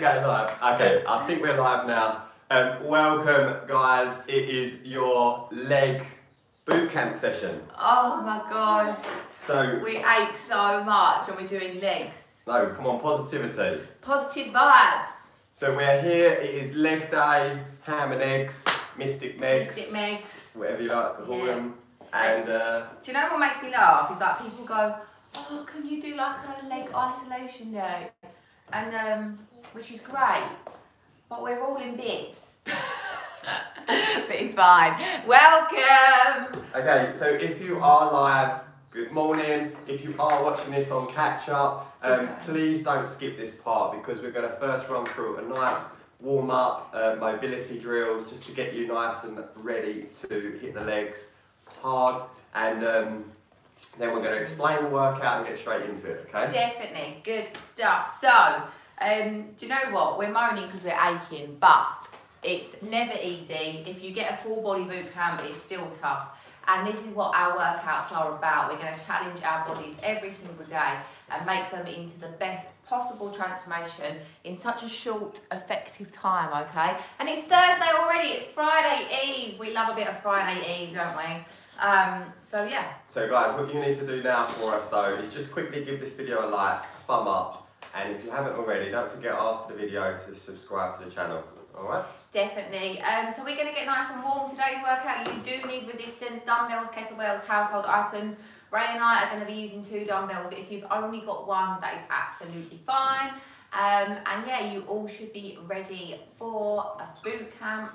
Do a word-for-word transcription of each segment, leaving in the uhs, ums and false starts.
you going live? Okay, I think we're live now. Um, welcome, guys. It is your leg boot camp session. Oh my gosh. So we ache so much, and we're doing legs. No, come on, positivity. Positive vibes. So we're here. It is leg day. Ham and eggs, mystic megs, mystic megs, whatever you like to call yeah. them. And uh, do you know what makes me laugh? Is like people go, oh, can you do like a leg isolation day? And um, which is great, but we're all in bits. But it's fine. Welcome. Okay, so if you are live, good morning. If you are watching this on catch up, um, okay. please don't skip this part because we're going to first run through a nice warm up, uh, mobility drills just to get you nice and ready to hit the legs hard, and um, then we're going to explain the workout and get straight into it, okay? Definitely, good stuff. So, um, do you know what? We're moaning because we're aching, but it's never easy. If you get a full body boot camp, it's still tough. And this is what our workouts are about. We're going to challenge our bodies every single day and make them into the best possible transformation in such a short, effective time, okay? And it's Thursday already, it's Friday Eve. We love a bit of Friday Eve, don't we? Um, so yeah. So guys, what you need to do now for us though is just quickly give this video a like, thumb up, and if you haven't already, don't forget after the video to subscribe to the channel, all right? Definitely. Um, so we're going to get nice and warm. Today's workout, you do need resistance, dumbbells, kettlebells, household items. Ray and I are going to be using two dumbbells, but if you've only got one, that is absolutely fine. Um, and yeah, you all should be ready for a boot camp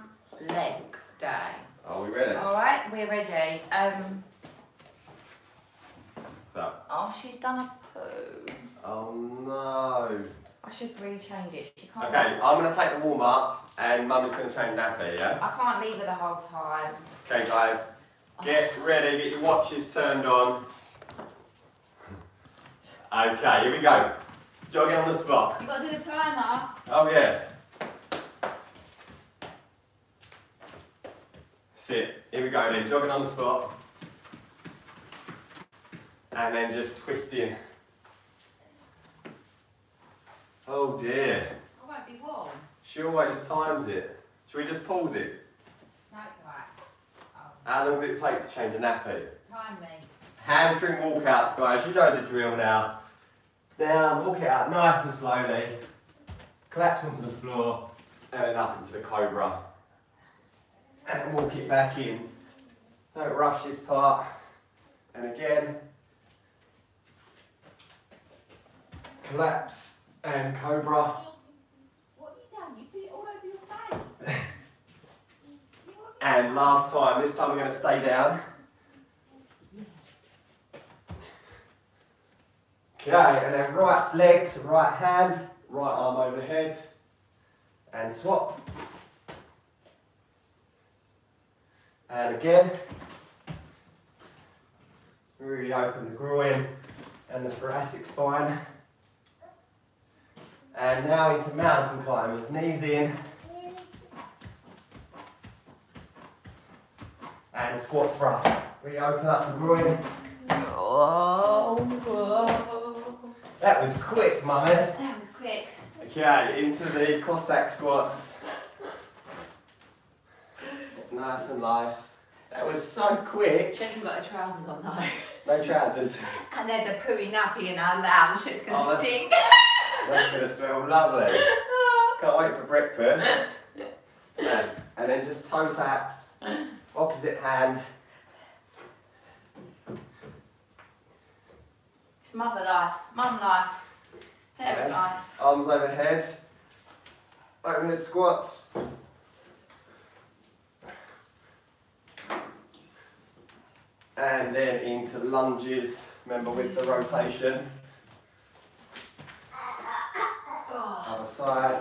leg day. Are we ready? All right, we're ready. Um, so. Oh, she's done a poo. Oh no. I should really change it. She can't. Okay, I'm going to take the warm up and Mummy's going to change nappy, yeah? I can't leave her the whole time. Okay, guys, get oh. ready, get your watches turned on. Okay, here we go. Jogging on the spot. You've got to do the timer. Oh, yeah. Sit. Here we go then, jogging on the spot. And then just twisting. Oh dear. I won't be warm. She always times it. Should we just pause it? No, it's alright. Oh. How long does it take to change a nappy? Time me. Hamstring walkouts, guys. You know the drill now. Down, walk it out nice and slowly. Collapse onto the floor and then up into the cobra. And walk it back in. Don't rush this part. And again. Collapse. And cobra. What have you done? You put it all over your face. And last time, this time we're going to stay down. Okay, and then right leg to right hand, right arm overhead, and swap. And again. Really open the groin and the thoracic spine. And now into mountain climbers, knees in, and squat thrusts. We open up the groin. Oh, whoa. That was quick, Mummy. That was quick. Okay, into the Cossack squats. Nice and low. That was so quick. She hasn't got her trousers on though. No trousers. And there's a pooey nappy in our lounge. It's going to oh, stink. That's going to smell lovely. Can't wait for breakfast. And, and then just toe taps, opposite hand. It's mother life, mum life, parent life. Arms overhead, overhead squats. And then into lunges, remember with the rotation. Other side.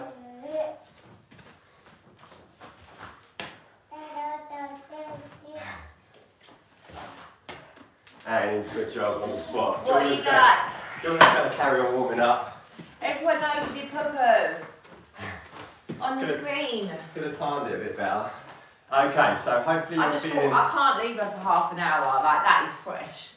And into a jog on the spot. What Jordan's going to carry on warming up. Everyone knows you poo-poo. On the could screen. Have, could have timed it a bit better. Okay, so hopefully you're feeling... I can't leave her for half an hour. Like, that is fresh.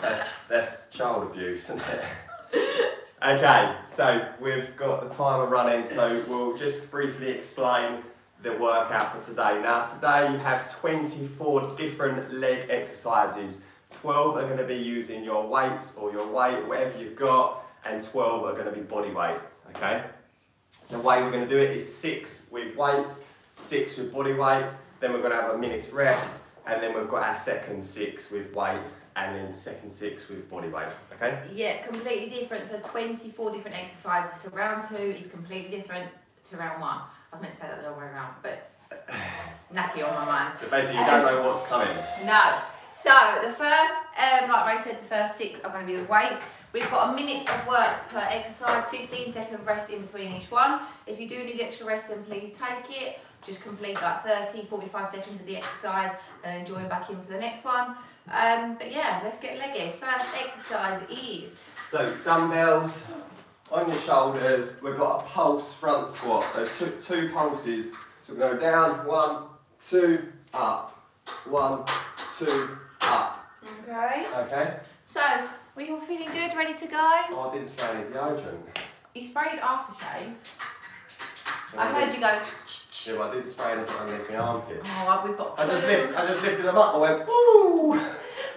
that's, that's child abuse, isn't it? Okay, so we've got the timer running, so we'll just briefly explain the workout for today. Now today you have twenty-four different leg exercises. twelve are going to be using your weights or your weight, whatever you've got, and twelve are going to be body weight, okay? The way we're going to do it is six with weights, six with body weight, then we're going to have a minute's rest, and then we've got our second six with weight, and then second six with body weight, okay? Yeah, completely different. So twenty-four different exercises. So round two is completely different to round one. I was meant to say that the other way around, but nappy on my mind. So basically you um, don't know what's coming. No. So the first, um, like Ray said, the first six are going to be with weights. We've got a minute of work per exercise, fifteen second rest in between each one. If you do need extra rest, then please take it. Just complete like thirty, forty-five seconds of the exercise and then join back in for the next one. Um, but yeah, let's get leggy. First exercise is... So dumbbells on your shoulders. We've got a pulse front squat. So two, two pulses. So we go down, one, two, up. One, two, up. Okay. Okay. So, were you all feeling good? Ready to go? Oh, I didn't spray any deodorant. You sprayed aftershave? Yeah, I, I heard you go... Yeah, but I didn't spray anything underneath my armpit. Oh, we've got... I just, lift, I just lifted them up and went, ooh! Oh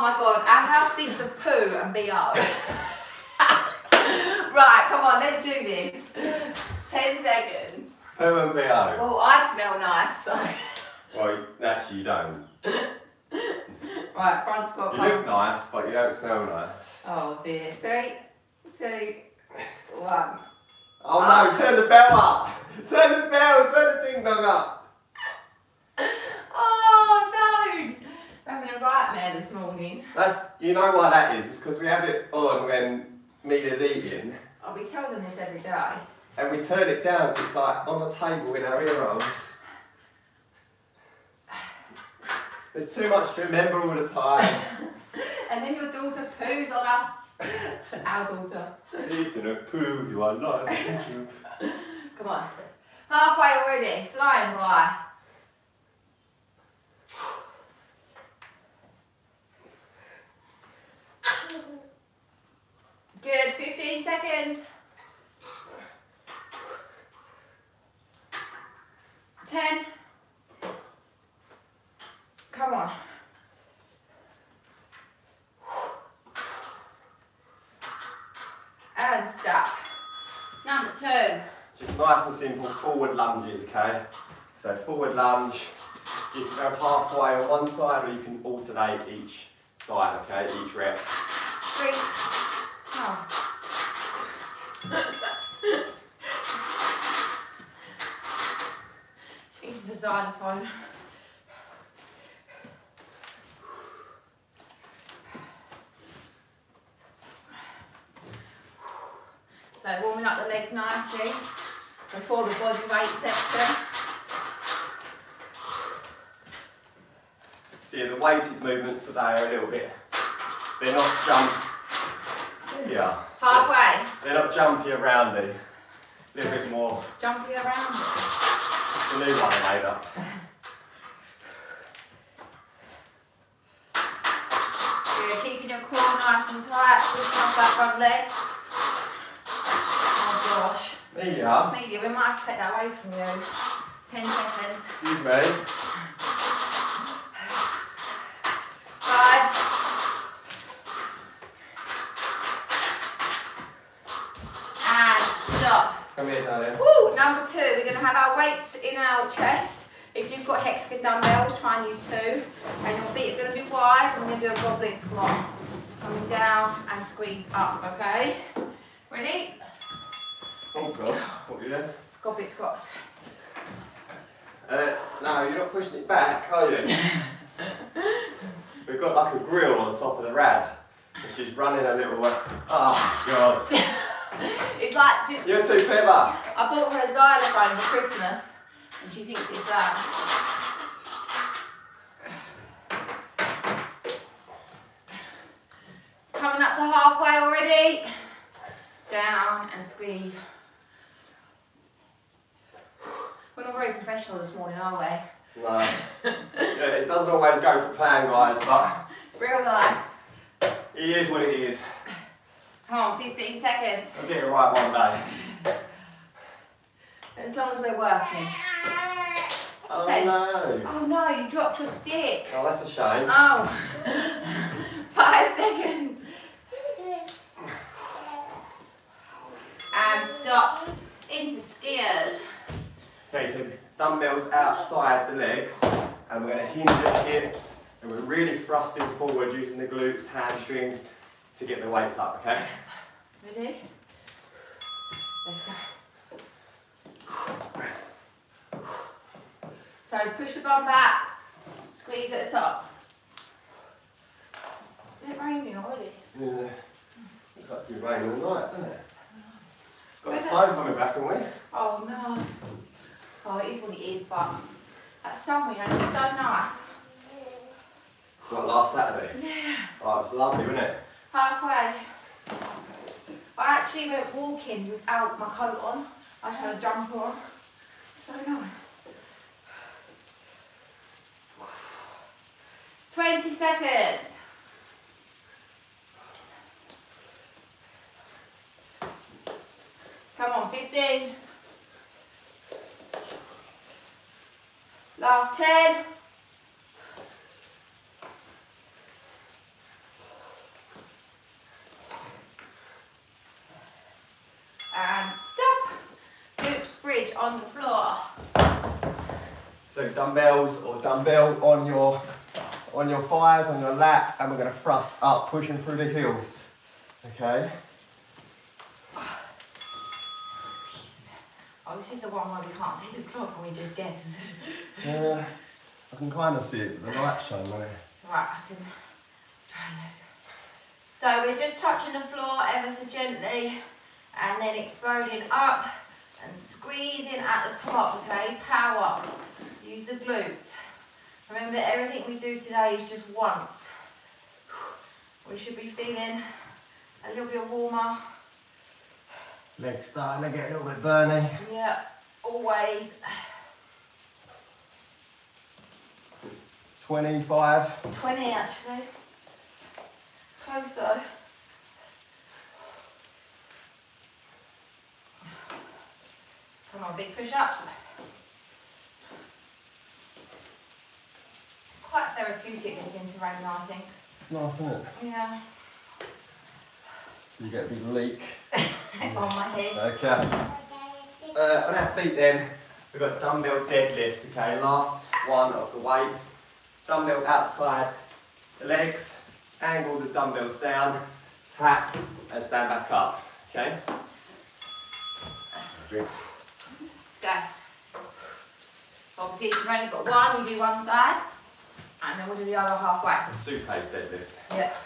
my God, our house stinks of poo and B R. Right, come on, let's do this. Ten seconds. Poo and B R. Well, I smell nice, so... Well, actually you don't. Right, front squat. You pulse. Look nice, but you don't smell nice. Oh dear. Three, two, one. Oh up. No, turn the bell up! Turn the bell, turn the ding dong up! Oh, don't! We're having a nightmare this morning. That's, you know why that is, it's because we have it on when Mila's eating. Oh, we tell them this every day. And we turn it down because it's like on the table in our ear holes. There's too much to remember all the time. And then your daughter poos on us. Our daughter. Listen, a poo, you are not on YouTube. Come on. Halfway already, flying by. Good, fifteen seconds. ten. Come on. And stop. Number two. Just nice and simple forward lunges, okay? So forward lunge, you can go halfway on one side or you can alternate each side, okay? Each rep. Three. Oh. She needs a xylophone. So warming up the legs nicely before the body weight section. So yeah, the weighted movements today are a little bit, they're not jump, there you are. Halfway. They're, they're not jumpy and roundy, a little bit more. Jumpy and roundy. The new one I made up. Good, keeping your core nice and tight, pushing off that front leg. Gosh. Media. Media, we might have to take that away from you. Ten seconds. Excuse me. Five. And stop. Come here, darling. Woo! Number two, we're going to have our weights in our chest. If you've got hexagon dumbbells, try and use two. And your feet are going to be wide. We're going to do a goblet squat. Coming down and squeeze up, okay? Ready? Oh God, what are you doing? Goblet squats. Uh, no, you're not pushing it back, are you? We've got like a grill on top of the rad, and she's running a little way. Oh God. It's like... You, you're too clever. I bought her a xylophone for Christmas, and she thinks it's that. Coming up to halfway already. Down and squeeze. We're not very professional this morning, are we? No. Yeah, it doesn't always go to plan, guys, but... It's real life. It is what it is. Come on, fifteen seconds. I'll get it right one day. As long as we're working. Oh okay. No. Oh no, you dropped your stick. Oh, that's a shame. Oh. Five seconds. And stop into skiers. Okay, so dumbbells outside the legs, and we're going to hinge at the hips, and we're really thrusting forward using the glutes, hamstrings to get the weights up, okay? Ready? Let's go. So push the bum back, squeeze at the top. It's raining already. Yeah. Looks like you're raining all night, doesn't it? Got a snow coming back, haven't we? Oh no. Oh, it is what it is, but that sun we had was so nice. Like last Saturday? Yeah. Oh, it was lovely, wasn't it? Halfway. I actually went walking without my coat on. I just had a jumper on. So nice. twenty seconds. Come on, fifteen. Last ten. And stop. Glute bridge on the floor. So dumbbells or dumbbell on your on your thighs, on your lap, and we're going to thrust up, pushing through the heels. Okay. Oh, this is the one where we can't see the clock and we just guess. Yeah, I can kind of see it, but the light's shine, right? It's alright, I can try and look. So we're just touching the floor ever so gently and then exploding up and squeezing at the top, okay? Power. Use the glutes. Remember, everything we do today is just once. We should be feeling a little bit warmer. Legs starting to get a little bit burning. Yeah, always. twenty-five. twenty actually. Close though. Come on, big push up. It's quite therapeutic listening to rain, I think. Nice, isn't it? Yeah. So you get a big leak. On my head. Okay. Uh, on our feet then, we've got dumbbell deadlifts, okay? Last one of the weights. Dumbbell outside the legs, angle the dumbbells down, tap and stand back up, okay? Let's go. Obviously, if you've only got one, you do one side, and then we'll do the other halfway. Suitcase deadlift. Yep.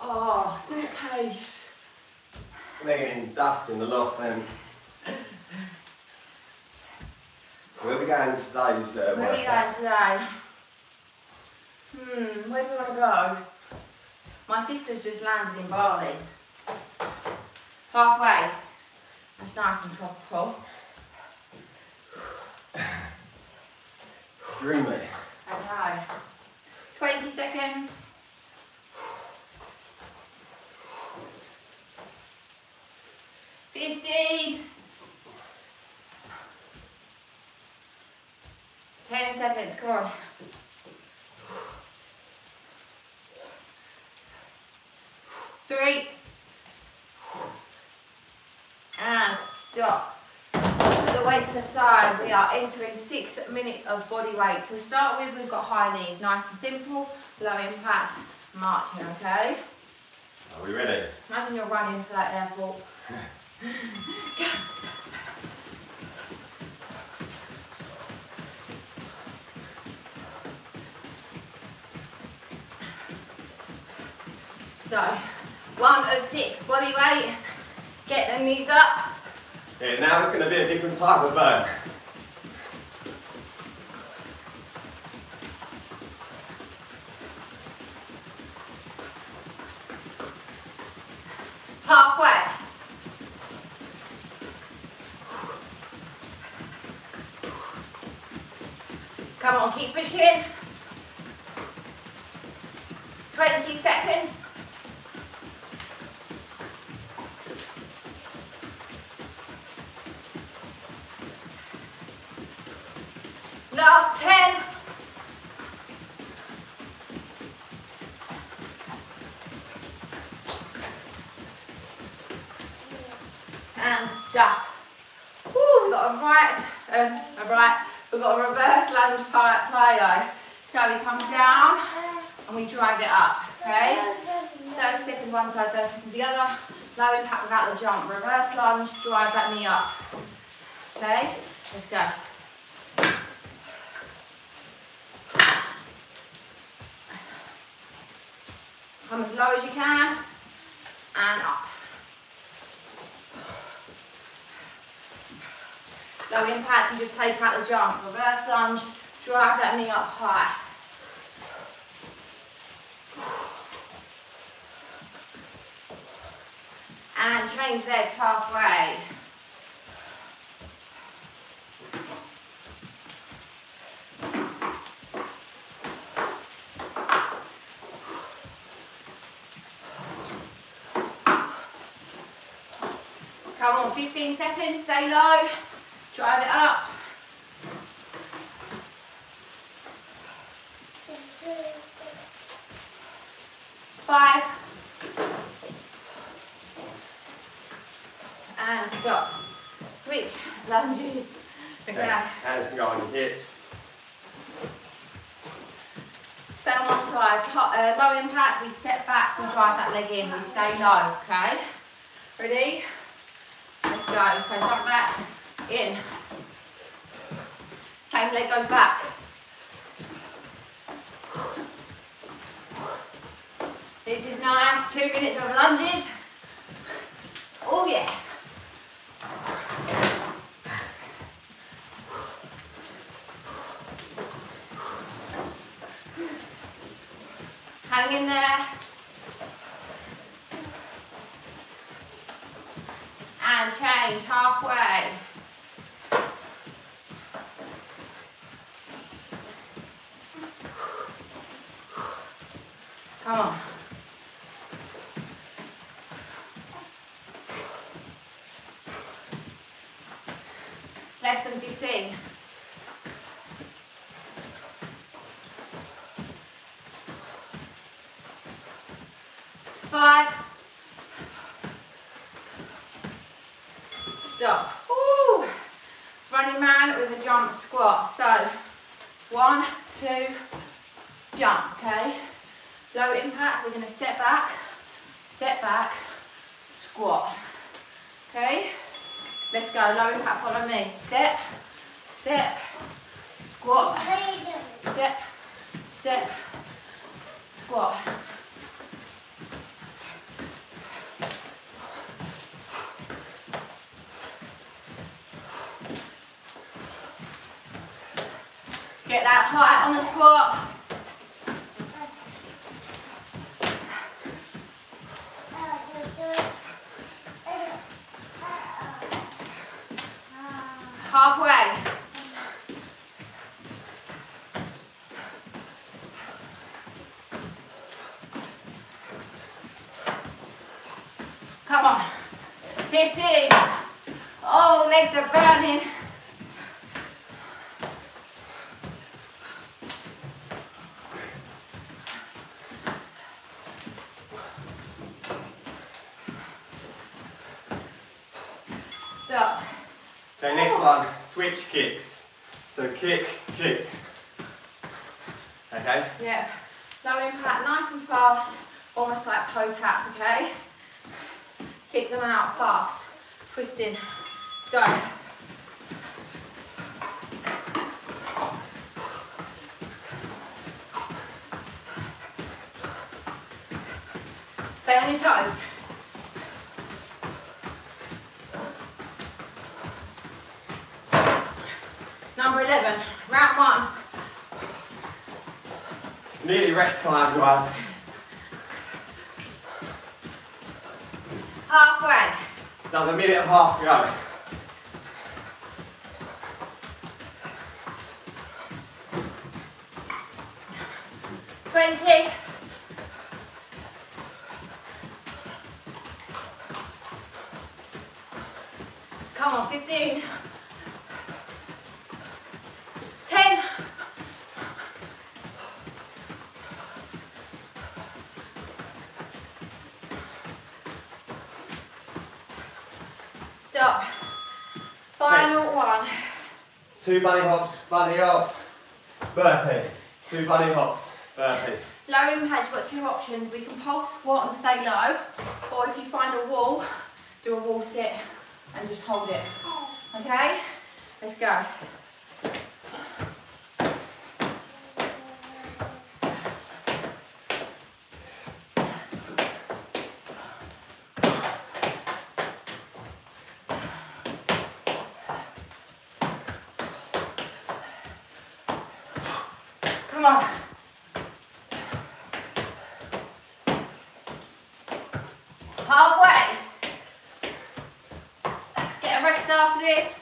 Oh, suitcase. They're getting dust in the loft then. Where are we going today, sir? Uh, where are we going today? Hmm, where do we want to go? My sister's just landed in Bali. Halfway. That's nice and tropical. Dreamy. I know. twenty seconds. fifteen. ten seconds, come on. three. And stop. Put the weights aside, we are entering six minutes of body weight. To start with, we've got high knees, nice and simple, low impact, marching, okay? Are we ready? Imagine you're running for that airport. Go. So, one of six, body weight, get the knees up. Yeah, now it's going to be a different type of burn. Halfway. Come on, keep pushing. twenty seconds. Last ten. And stop. Woo, we've got a right, um, a right, we've got a reverse lunge plyo. So we come down and we drive it up, okay? thirty seconds one side, thirty seconds the other. Low impact without the jump. Reverse lunge, drive that knee up. Okay, let's go. Come as low as you can and up. Low impact, you just take out the jump. Reverse lunge, drive that knee up high. And change legs halfway. Come on, fifteen seconds, stay low, drive it up. Five. And stop. Switch, lunges. Okay. Hands go on hips. Stay on one side, uh, low impact, we step back and drive that leg in, we stay low, okay? Ready? Let's go, so jump back, in. Same leg goes back. This is nice, two minutes of lunges. Oh yeah. Hang in there. And change halfway. Come on. Less than fifteen. Five. Stop. Woo. Running man with a jump squat. So one, two, jump, okay? Low impact, we're gonna step back, step back, squat. Okay? Let's go, low impact, follow me. Step, step, squat, step, step, squat. Get that height on the squat. Halfway. Come on. fifteen. Oh, legs are burning. Stop. Okay, next one, switch kicks. So kick, kick. Okay? Yeah. Low impact, nice and fast, almost like toe taps, okay? Kick them out fast. Twist in. Go. Stay on your toes. eleven, round one. Nearly rest time, guys. Halfway. Another minute and a half to go. twenty. Come on, fifteen. ten. Stop. Final Next. one. Two bunny hops, bunny up, burpee. Two bunny hops, burpee. Low impact, you've got two options. We can pulse squat and stay low, or if you find a wall, do a wall sit and just hold it. Okay? Let's go. Come on. Halfway. Get a rest after this.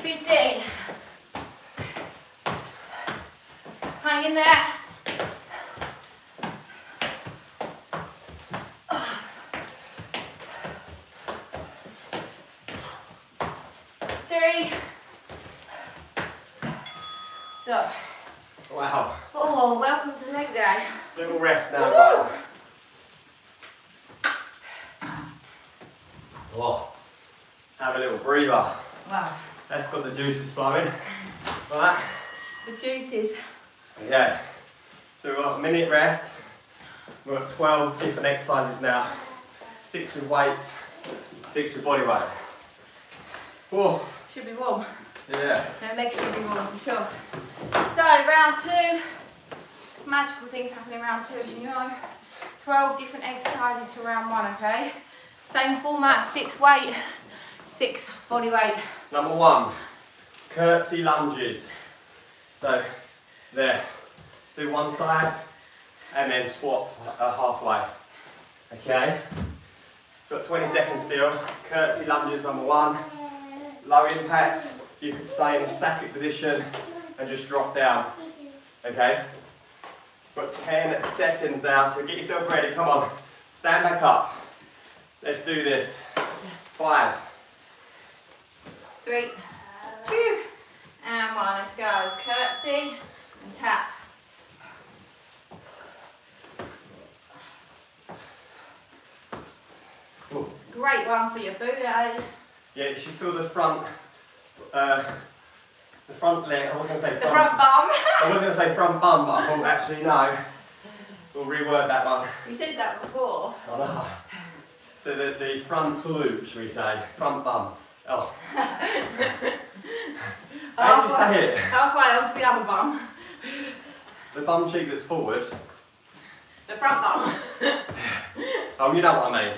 fifteen. Hang in there. Three. So. Wow. Oh, welcome to leg day. Little rest now, guys. Oh, have a little breather. Wow. That's got the juices flowing. Right? The juices. Yeah. So we've got a minute rest. We've got twelve different exercises now. Six with weights, six with body weight. Whoa. Should be warm. Yeah. No, legs should be warm, for sure. So, round two. Magical things happen in round two, as you know. twelve different exercises to round one, okay? Same format, six weight, six body weight. Number one, curtsy lunges. So, there. Do one side, and then swap halfway. Okay? Got twenty seconds still. Curtsy lunges, number one. Low impact, you could stay in a static position and just drop down, okay? Got ten seconds now, so get yourself ready, come on. Stand back up. Let's do this. Five. Three, two, and one. Let's go. Curtsy and tap. Ooh. Great one for your Buddha. Yeah, you should feel the front, uh, the front leg, I was going to say front, the front bum. I was going to say front bum, but I thought actually no, we'll reword that one. You said that before. Oh no. So the, the front loop, should we say, front bum. Oh. How did you say it? Halfway onto the other bum. The bum cheek that's forward. The front bum. Oh, you know what I mean.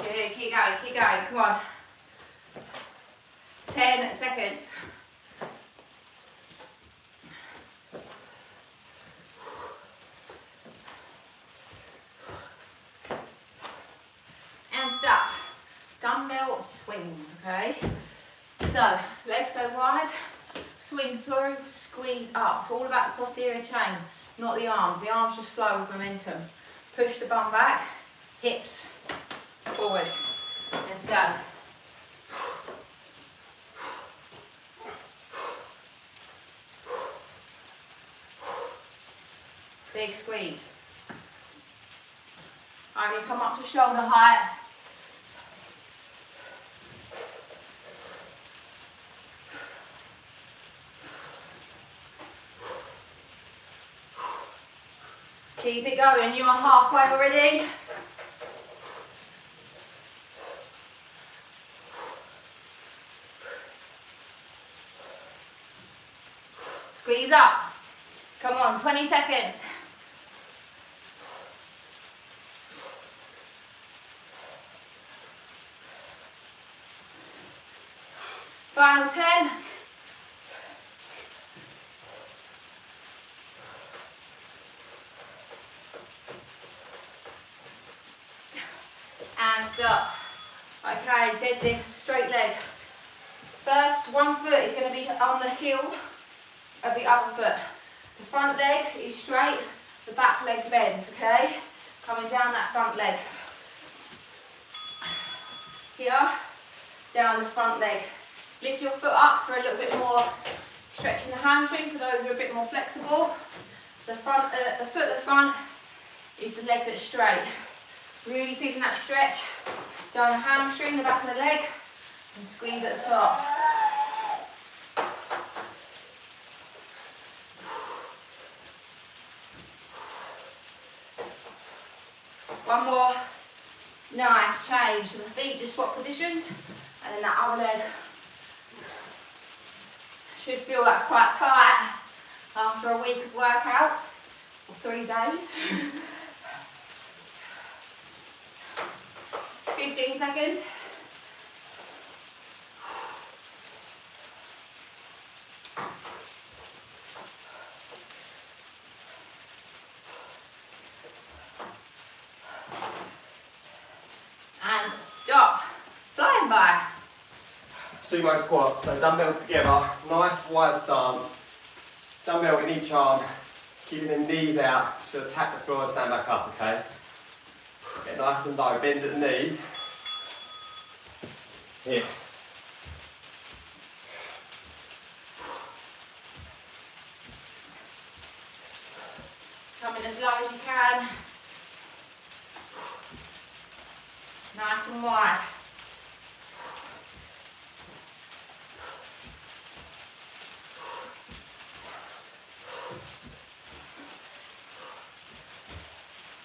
Good, keep going, keep going, come on. ten seconds. And stop. Dumbbell swings, okay? So, legs go wide, swing through, squeeze up. It's all about the posterior chain, not the arms. The arms just flow with momentum. Push the bum back, hips forward. Let's go. Big squeeze. Only come up to shoulder height. Keep it going. You are halfway already. Squeeze up. Come on, twenty seconds. Final ten. And stop. Okay, deadlift, straight leg. First, one foot is going to be on the heel of the other foot. The front leg is straight, the back leg bends, okay? Coming down that front leg. here, down the front leg. Lift your foot up for a little bit more stretching the hamstring for those who are a bit more flexible. So the front, uh, the foot at the front is the leg that's straight. Really feeling that stretch down the hamstring, the back of the leg, and squeeze at the top. One more. Nice change. So the feet just swap positions, and then that other leg. Should feel that's quite tight after a week of workouts, or three days. fifteen seconds. And stop. Flying by. Sumo squat, so dumbbells together, nice wide stance. Dumbbell in each arm, keeping the knees out, just attack the floor and stand back up, okay? Get nice and low, bend at the knees. Here. Coming as low as you can. Nice and wide.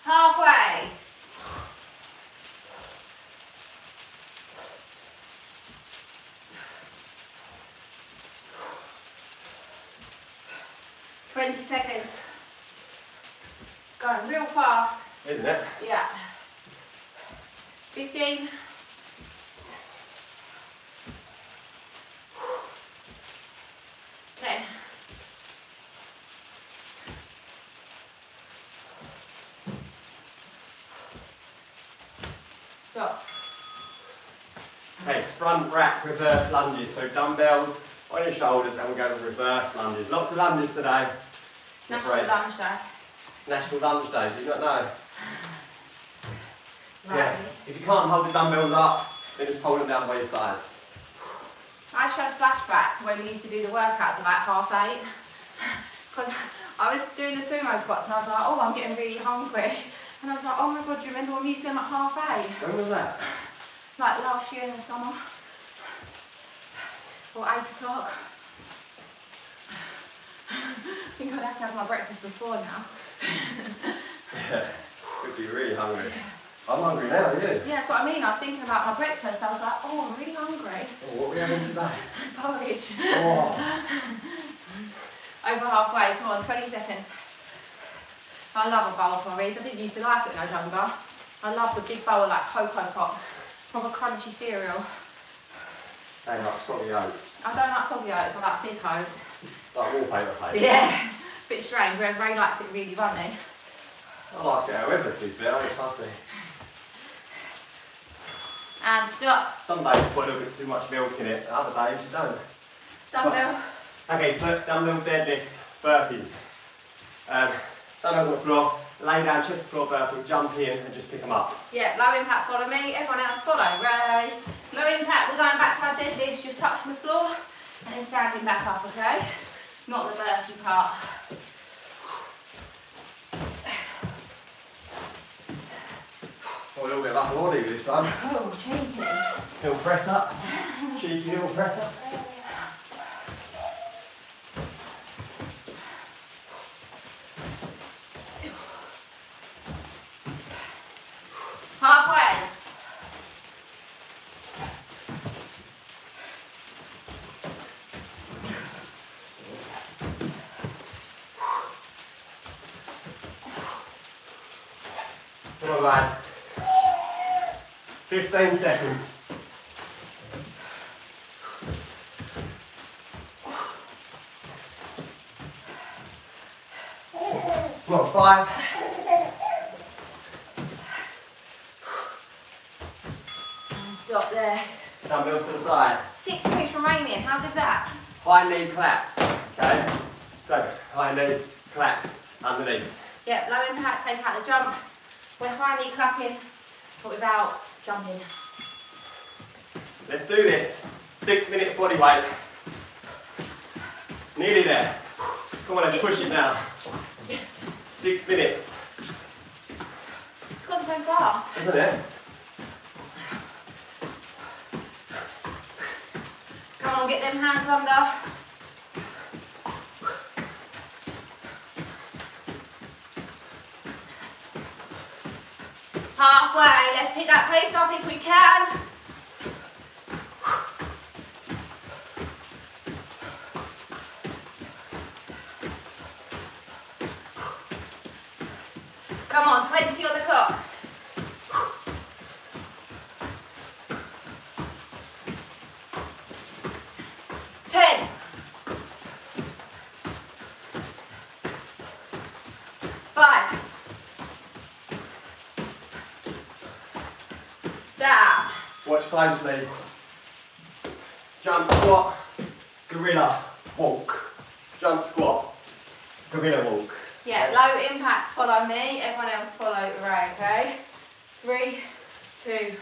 Halfway. twenty seconds. It's going real fast. Isn't it? Yeah. fifteen. ten. Stop. Okay, front rack reverse lunges. So dumbbells on your shoulders and we're going to reverse lunges. Lots of lunges today. National Lunge Day. National Lunge Day, do you not know? Right. Yeah. If you can't hold the dumbbells up, then just hold them down by your sides. I just had a flashback to when we used to do the workouts at like half eight. Because I was doing the sumo squats and I was like, oh, I'm getting really hungry. And I was like, oh my God, do you remember when we used to do them at half eight? When was that? Like last year in the summer. Or eight o'clock. I think I'd have to have my breakfast before now. Yeah, could be really hungry. Yeah. I'm hungry now, are you? Yeah, that's what I mean. I was thinking about my breakfast. I was like, oh, I'm really hungry. Oh, what are we having today? Porridge. Oh. Over halfway, come on, twenty seconds. I love a bowl of porridge. I didn't used to like it when I was younger. I love the big bowl of like Cocoa Pops, proper crunchy cereal. I don't like soggy oats. I don't like soggy oats, I like thick oats. Like wallpaper paper. Yeah, a bit strange, whereas Ray likes it really runny. I like it however, to be fair, I ain't fussy. And stop. Some days you put a little bit too much milk in it, other days you don't. Dumbbell. But, okay, dumbbell deadlift, burpees. Um, Dumbbells on the floor, lay down, chest to floor burpee, jump in and just pick them up. Yeah, low impact, follow me, everyone else follow, Ray. Low impact, we're going back to our deadlifts, just touching the floor and then standing back up, okay? Not the burpee part. Oh, a little bit of upper body with this one. Oh, cheeky. Little press up, cheeky little press up. Halfway. Come on, guys. fifteen seconds. Come on, five. Stop there. Dumbbells to the side. Six minutes remaining. How good's that? High knee claps. Okay. So high knee clap underneath. Yep. Low impact. Take out the jump. We're high knee clapping, but without jumping. Let's do this. Six minutes body weight. Nearly there. Come on, let's push it now. Yes. Six minutes. It's gone so fast. Isn't it? Come on, get them hands under. Halfway, let's pick that pace up if we can. Come on, twenty on the clock. ten. five. Down. Watch closely. Jump squat, gorilla walk. Jump squat, gorilla walk. Yeah, low impact, follow me. Everyone else follow Ray, okay? Three, two,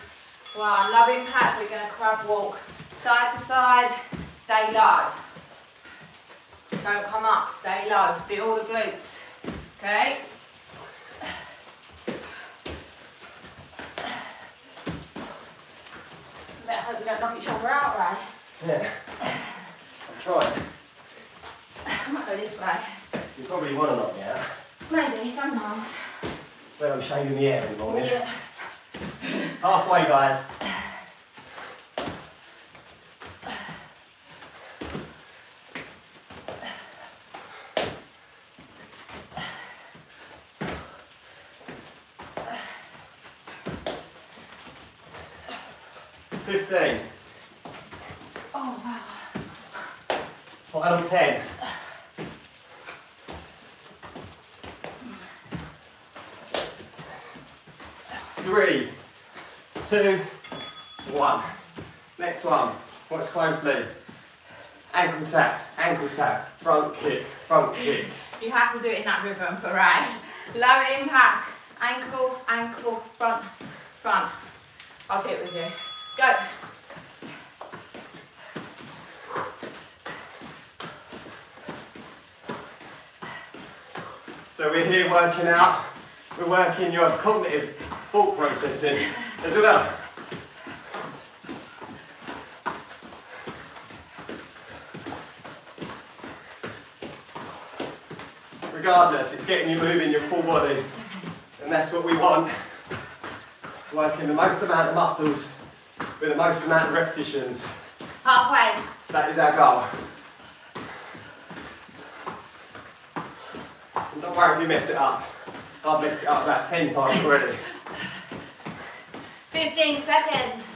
one. Low impact, we're going to crab walk. Side to side, stay low. Don't come up, stay low. Feel all the glutes, okay? I hope we don't knock each other out, right? Yeah. I'm trying. I might go this way. You probably want to knock me out. Maybe, sometimes. Well, I'm shaving the air every morning. Yeah. Halfway, guys. fifteen. Oh wow. Well, that was ten. Three, two, one. Next one. Watch closely. Ankle tap, ankle tap, front kick, front kick. You have to do it in that rhythm for right. Low impact. Ankle, ankle, front, front. I'll do it with you. Go. So we're here working out, we're working your cognitive thought processing as well. Regardless, it's getting you moving your full body, and that's what we want. Working the most amount of muscles with the most amount of repetitions. Halfway. That is our goal. And don't worry if you mess it up. I've messed it up about ten times already. fifteen seconds.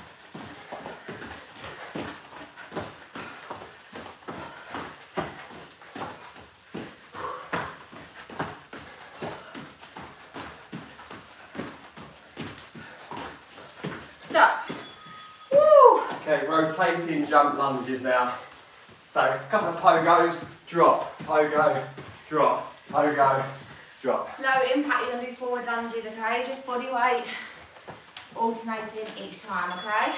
Okay, rotating jump lunges now. So a couple of pogos, drop, pogo, drop, pogo, drop. Low impact, you're gonna do forward lunges, okay? Just body weight, alternating each time, okay?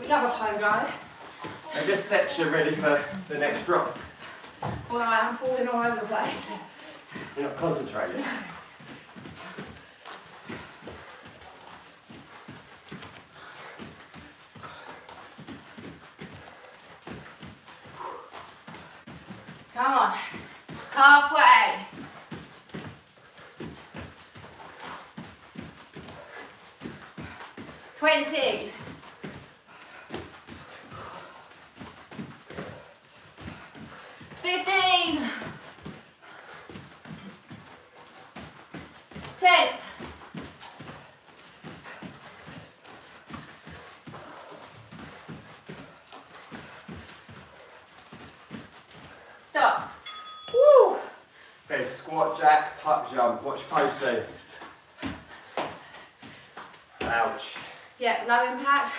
We love a pogo. It just sets you ready for the next drop. Well, I'm falling all over the place. You're not concentrating. No. Come on. Halfway. twenty. fifteen, ten, stop. Woo. Okay, squat jack, tuck jump, watch posting. Ouch. Yeah, low impact.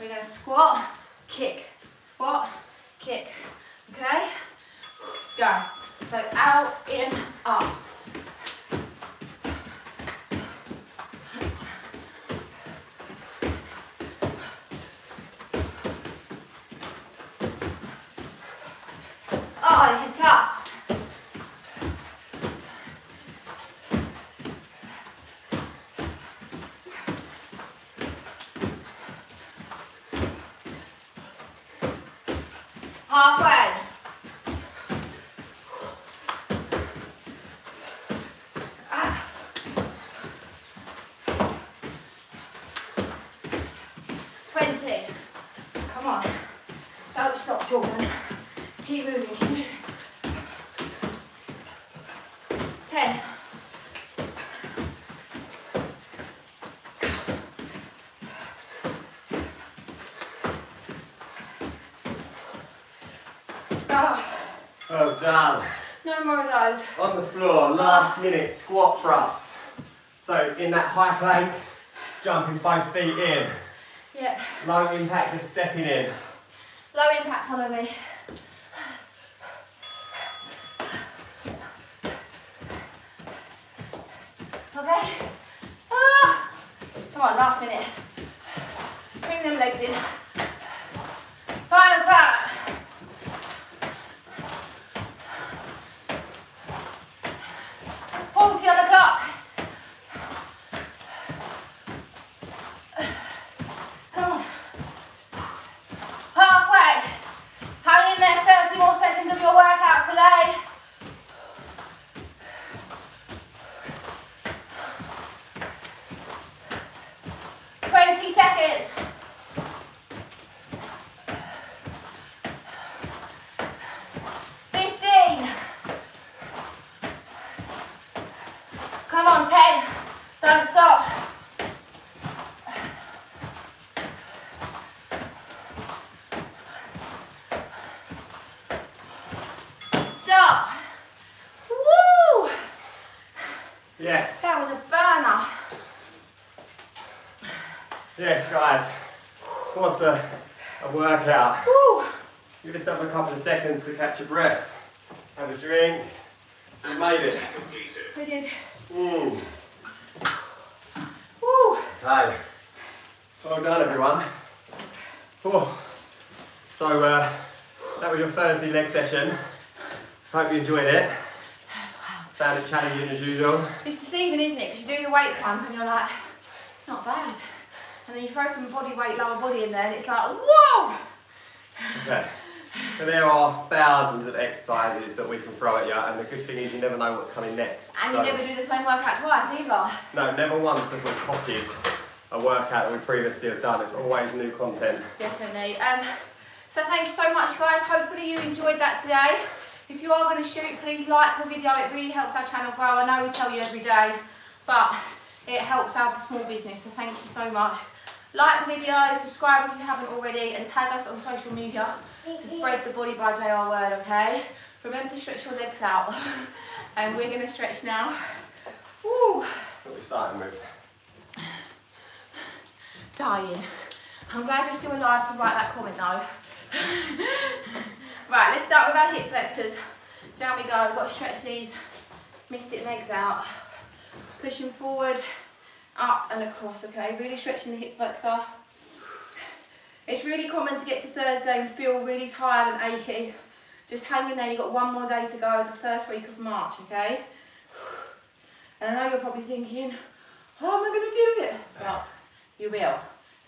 We're going to squat, kick, squat, kick. Okay, let's go. So out, in, up. Oh, this is tough. Halfway. Ah. twenty. Come on. Don't stop, Jordan. Keep moving. Keep moving. ten. Well done. No more of those. On the floor, last minute squat thrusts. So in that high plank, jumping both feet in. Yep. Low impact, just stepping in. Low impact, follow me. Okay. Ah. Come on, last minute. Bring them legs in. Final time. forty on the clock. Come on. Halfway. Hang in there, thirty more seconds of your workout today. twenty seconds. Don't stop. Stop. Woo! Yes. That was a burner. Yes, guys. What a, a workout. Woo. Give yourself a couple of seconds to catch your breath. Have a drink. We made it. We did. Mm. Okay, well done everyone. Oh. So uh, that was your Thursday leg session. Hope you enjoyed it. Found it challenging as usual. It's deceiving, isn't it? Because you do the weights once and you're like, it's not bad. And then you throw some body weight, lower body in there and it's like, whoa! Okay. So there are thousands of exercises that we can throw at you, and the good thing is you never know what's coming next. And so, you never do the same workout twice either. No, never once have we copied a workout that we previously have done. It's always new content. Definitely. Um, so thank you so much, guys. Hopefully you enjoyed that today. If you are going to shoot, please like the video. It really helps our channel grow. I know we tell you every day, but it helps our small business. So thank you so much. Like the video, subscribe if you haven't already, and tag us on social media to spread the Body by J R word, okay? Remember to stretch your legs out. And we're going to stretch now. Woo! What are we starting with? Dying. I'm glad you're still alive to write that comment though. Right, let's start with our hip flexors. Down we go, we've got to stretch these mystic legs out. Pushing forward. Up and across, okay? Really stretching the hip flexor. It's really common to get to Thursday and feel really tired and achy. Just hang in there, you've got one more day to go, the first week of March, okay? And I know you're probably thinking, how am I gonna do it? But you will.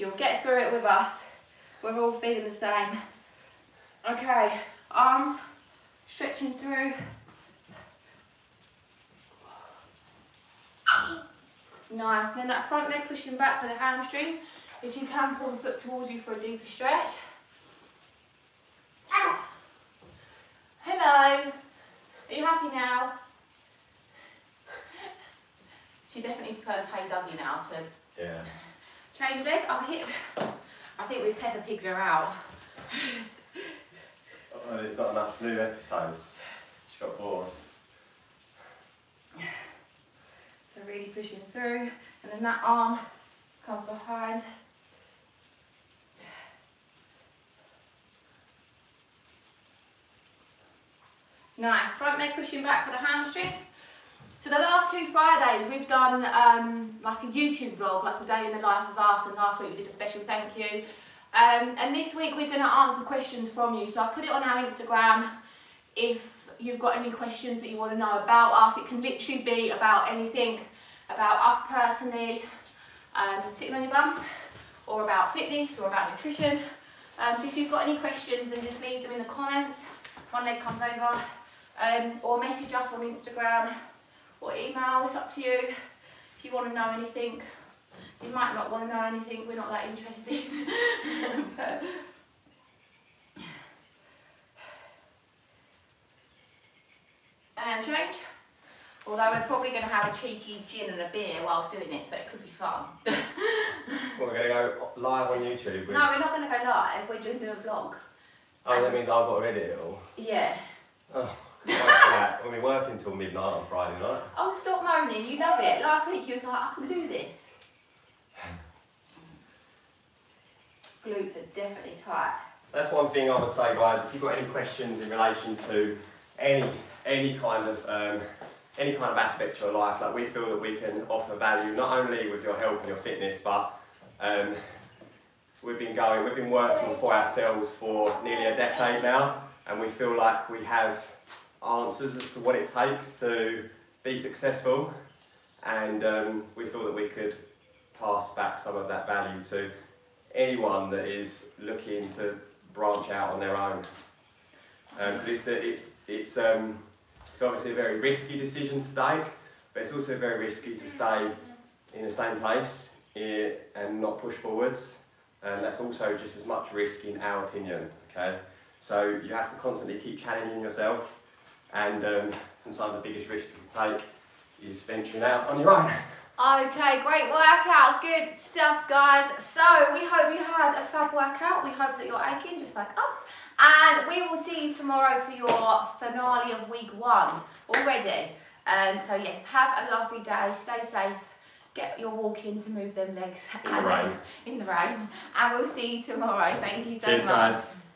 You'll get through it with us. We're all feeling the same. Okay, arms stretching through. Nice, and then that front leg pushing back with the hamstring. If you can, pull the foot towards you for a deeper stretch. Hello, are you happy now? She definitely prefers Hey Dougie now to yeah. Change leg, up hip. I think we've pepper pigged her out. Oh, there's not enough new episodes. She got bored. Really pushing through, and then that arm comes behind. Nice. Front leg pushing back for the hamstring. So the last two Fridays we've done um, like a YouTube vlog, like a day in the life of us, and last week we did a special thank you. Um, and this week we're going to answer questions from you. So I put it on our Instagram. If you've got any questions that you want to know about us, it can literally be about anything, about us personally, um, sitting on your bum, or about fitness, or about nutrition. Um, so if you've got any questions, then just leave them in the comments. One leg comes over, um, or message us on Instagram or email. It's up to you. If you want to know anything, you might not want to know anything. We're not that interested. But and change. Although we're probably going to have a cheeky gin and a beer whilst doing it, so it could be fun. Well, we're going to go live on YouTube. With... No, we're not going to go live. We're going to do a vlog. Oh, and... that means I've got to edit it all. Yeah. Oh, I mean, we work until midnight on Friday night. Oh, stop moaning. You love it. Last week you was like, I can do this. Glutes are definitely tight. That's one thing I would say, guys. If you've got any questions in relation to any any kind of um, any kind of aspect of your life, like we feel that we can offer value not only with your health and your fitness, but um, we've been going, we've been working for ourselves for nearly a decade now, and we feel like we have answers as to what it takes to be successful, and um, we feel that we could pass back some of that value to anyone that is looking to branch out on their own. Because um, it's it's it's um, it's obviously a very risky decision to take, but it's also very risky to stay in the same place and not push forwards, and that's also just as much risk in our opinion. Okay, so you have to constantly keep challenging yourself, and um, sometimes the biggest risk you can take is venturing out on your own. Okay, great workout, good stuff, guys. So we hope you had a fab workout. We hope that you're aching just like us. And we will see you tomorrow for your finale of week one already. Um, so yes, have a lovely day, stay safe, get your walk in to move them legs in the rain. In the rain. And we'll see you tomorrow. Thank you so much. Cheers, guys.